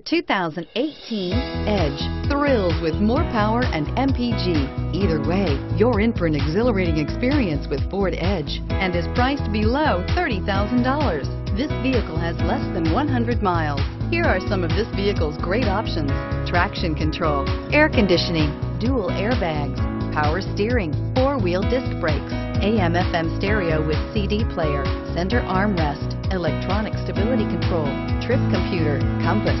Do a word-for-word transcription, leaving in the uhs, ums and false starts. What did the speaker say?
The two thousand eighteen Edge thrills with more power and M P G. Either way, you're in for an exhilarating experience with Ford Edge and is priced below thirty thousand dollars. This vehicle has less than one hundred miles. Here are some of this vehicle's great options: traction control, air conditioning, dual airbags, power steering, four-wheel disc brakes, A M F M stereo with C D player, center armrest, electronic stability control, trip computer, compass.